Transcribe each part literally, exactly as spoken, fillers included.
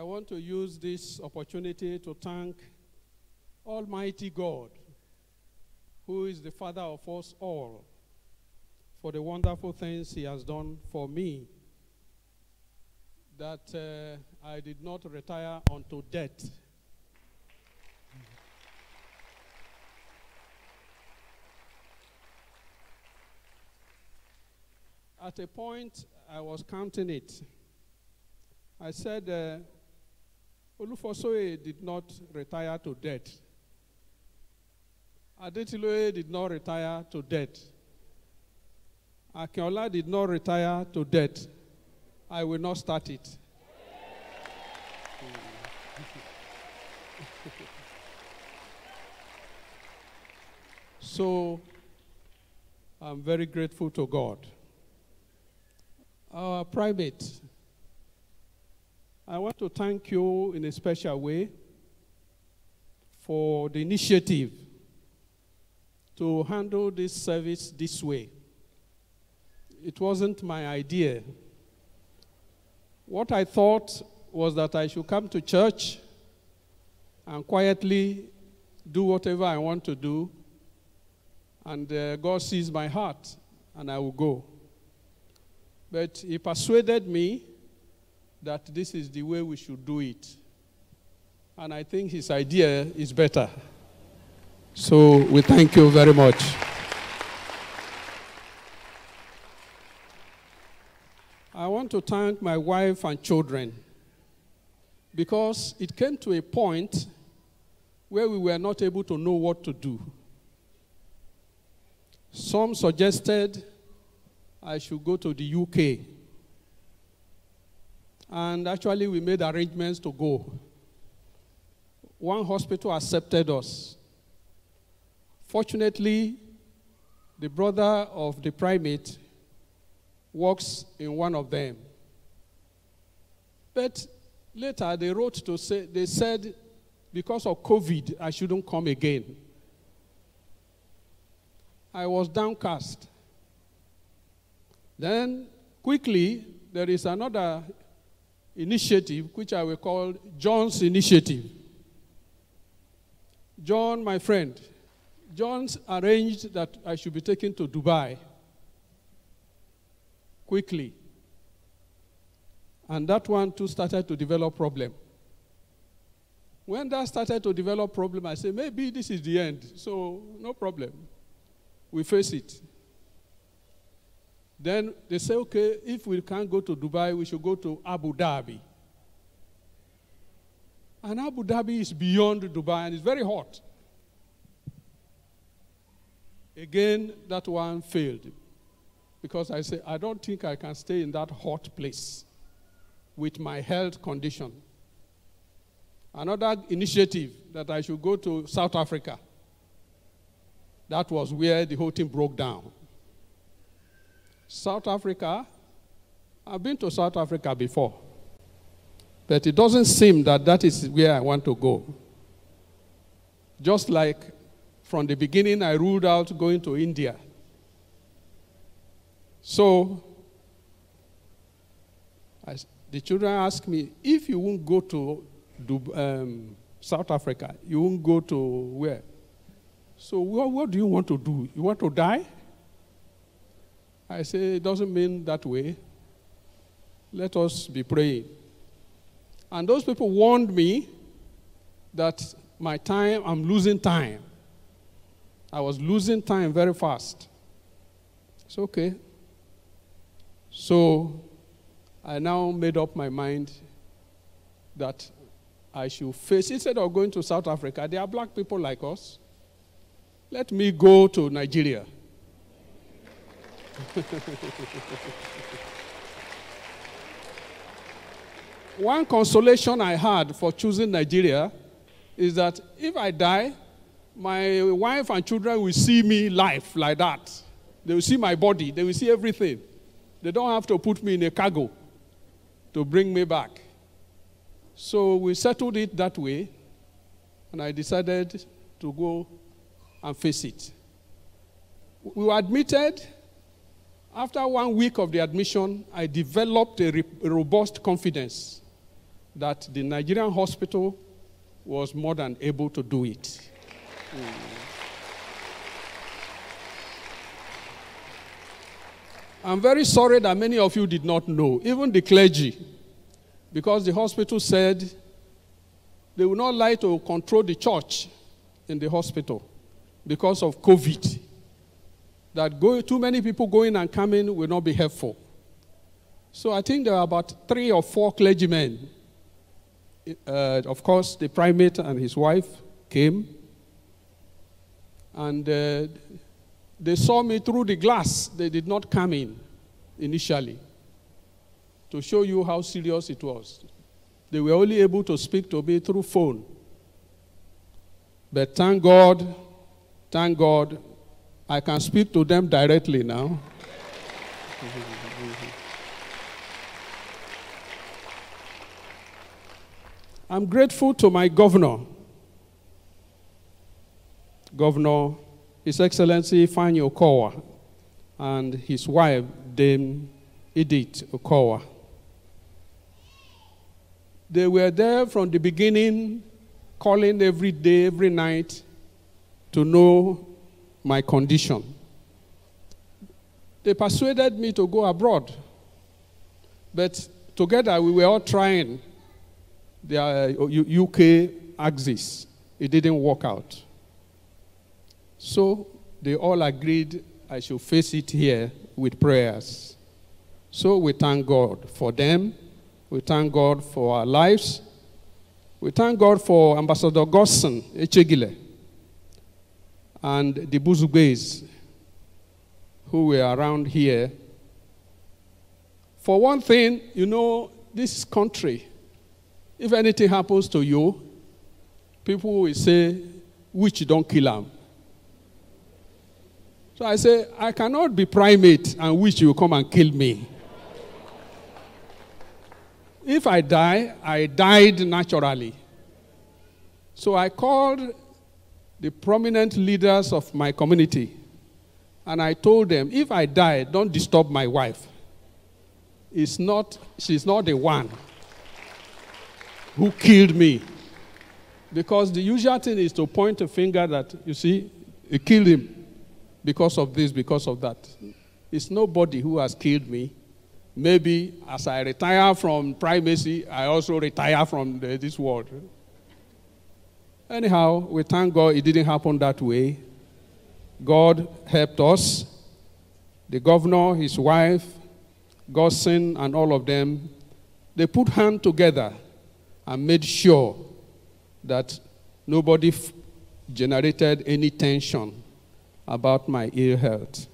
I want to use this opportunity to thank Almighty God, who is the Father of us all, for the wonderful things he has done for me, that uh, I did not retire unto death. At a point, I was counting it. I said, uh, Olufosoe did not retire to death. Adetiloye did not retire to death. Akinola did not retire to death. I will not start it. So, I'm very grateful to God. Our primate, I want to thank you in a special way for the initiative to handle this service this way. It wasn't my idea. What I thought was that I should come to church and quietly do whatever I want to do, and uh, God sees my heart, and I will go. But he persuaded me that this is the way we should do it. And I think his idea is better. So we thank you very much. I want to thank my wife and children, because it came to a point where we were not able to know what to do. Some suggested I should go to the U K. And actually, we made arrangements to go. One hospital accepted us. Fortunately, the brother of the primate works in one of them. But later, they wrote to say, they said, because of COVID, I shouldn't come again. I was downcast. Then, quickly, there is another initiative, which I will call John's Initiative. John, my friend, John's arranged that I should be taken to Dubai quickly. And that one, too, started to develop problem. When that started to develop problem, I said, maybe this is the end, so no problem. We face it. Then they say, okay, if we can't go to Dubai, we should go to Abu Dhabi. And Abu Dhabi is beyond Dubai, and it's very hot. Again, that one failed, because I said, I don't think I can stay in that hot place with my health condition. Another initiative, that I should go to South Africa. That was where the whole thing broke down. South Africa, I've been to South Africa before, but it doesn't seem that that is where I want to go. Just like from the beginning, I ruled out going to India. So I, the children asked me, if you won't go to um, South Africa, you won't go to where? So what, what do you want to do? You want to die? I say, it doesn't mean that way. Let us be praying. And those people warned me that my time, I'm losing time. I was losing time very fast. It's okay. So I now made up my mind that I should face, instead of going to South Africa, there are black people like us. Let me go to Nigeria. One consolation I had for choosing Nigeria is that if I die, my wife and children will see me live like that. They will see my body. They will see everything. They don't have to put me in a cargo to bring me back. So we settled it that way, and I decided to go and face it. We were admitted. After one week of the admission, I developed a, re a robust confidence that the Nigerian hospital was more than able to do it. Mm. I'm very sorry that many of you did not know, even the clergy, because the hospital said they would not like to control the church in the hospital because of COVID, that go, too many people going and coming will not be helpful. So I think there are about three or four clergymen. Uh, of course, the primate and his wife came, and uh, they saw me through the glass. They did not come in initially, to show you how serious it was. They were only able to speak to me through phone. But thank God, thank God, I can speak to them directly now. I'm grateful to my governor, Governor His Excellency Fani Okowa, and his wife, Dame Edith Okowa. They were there from the beginning, calling every day, every night, to know my condition. They persuaded me to go abroad, but together we were all trying the uh, U K axis. It didn't work out. So they all agreed I should face it here with prayers. So we thank God for them. We thank God for our lives. We thank God for Ambassador Godson Echegile and the Buzugays who were around here. For one thing, you know, this country, if anything happens to you, people will say, "Witch don't kill them." So I say, I cannot be primate and witch will come and kill me. If I die, I died naturally. So I called the prominent leaders of my community and I told them, if I die, don't disturb my wife. It's not, she's not the one who killed me. Because the usual thing is to point a finger that, you see, it killed him because of this, because of that. It's nobody who has killed me. Maybe as I retire from primacy, I also retire from the, this world. Anyhow, we thank God it didn't happen that way. God helped us. The governor, his wife, Godson, and all of them, they put hands together and made sure that nobody f generated any tension about my ill health.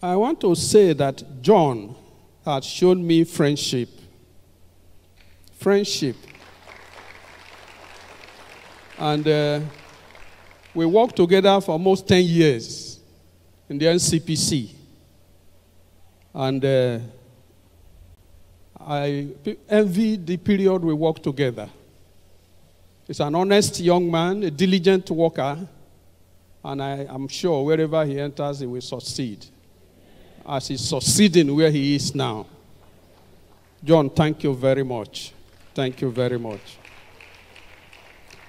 I want to say that John had shown me friendship. Friendship. And uh, we worked together for almost ten years in the N C P C. And uh, I envy the period we worked together. He's an honest young man, a diligent worker, and I am sure wherever he enters, he will succeed, as he's succeeding where he is now. John, thank you very much. Thank you very much.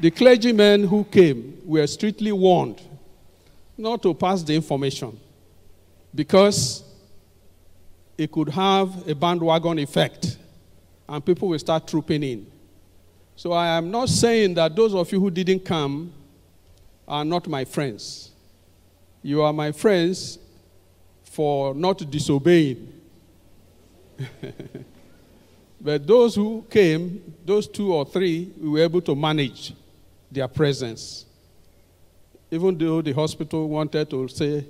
The clergymen who came were strictly warned not to pass the information because it could have a bandwagon effect and people will start trooping in. So I am not saying that those of you who didn't come are not my friends. You are my friends for not disobeying. But those who came, those two or three, we were able to manage their presence. Even though the hospital wanted to say,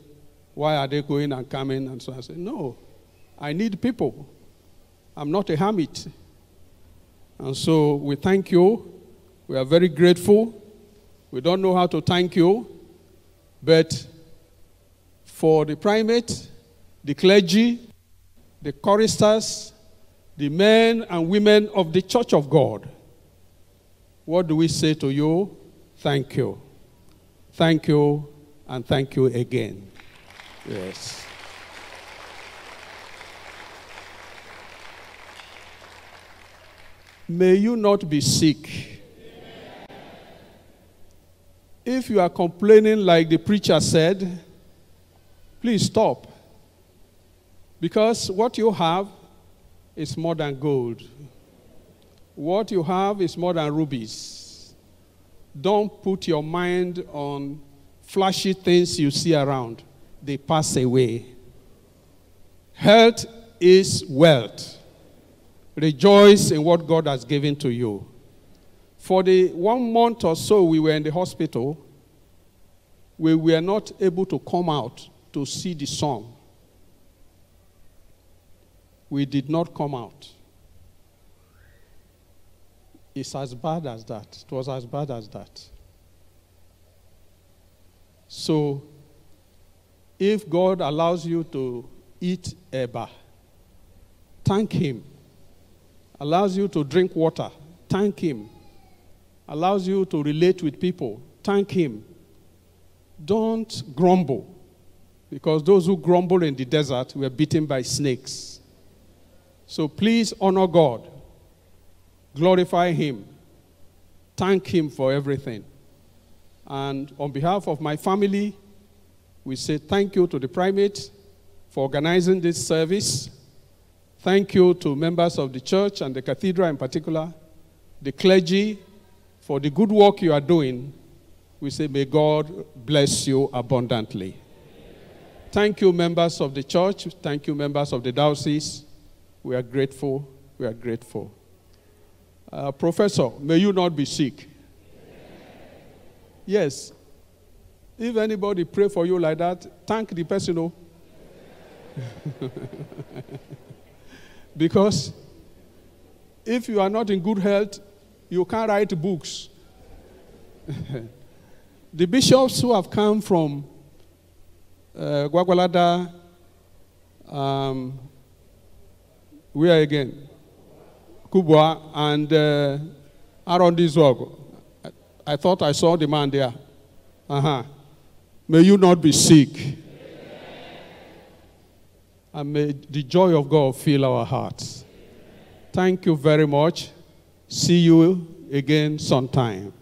why are they going and coming? And so I said, no, I need people. I'm not a hermit. And so we thank you. We are very grateful. We don't know how to thank you, but for the primate, the clergy, the choristers, the men and women of the Church of God, what do we say to you? Thank you. Thank you, and thank you again. Yes. May you not be sick. If you are complaining like the preacher said, please stop. Because what you have is more than gold. What you have is more than rubies. Don't put your mind on flashy things you see around. They pass away. Health is wealth. Rejoice in what God has given to you. For the one month or so we were in the hospital, we were not able to come out to see the sun. We did not come out. It's as bad as that. It was as bad as that. So, if God allows you to eat eba, thank Him. Allows you to drink water, thank Him. Allows you to relate with people, thank Him. Don't grumble, because those who grumble in the desert were bitten by snakes. So please honor God. Glorify Him. Thank Him for everything. And on behalf of my family, we say thank you to the primate for organizing this service. Thank you to members of the church and the cathedral in particular, the clergy, for the good work you are doing. We say may God bless you abundantly. Thank you, members of the church. Thank you, members of the diocese. We are grateful. We are grateful. Uh, Professor, may you not be sick. Yes. If anybody pray for you like that, thank the person. Oh. Because if you are not in good health, you can't write books. The bishops who have come from uh, Gwagwalada, um, where again? Kubwa and uh, Arondizog. I, I thought I saw the man there. Uh-huh. May you not be sick. Amen. And may the joy of God fill our hearts. Amen. Thank you very much. See you again sometime.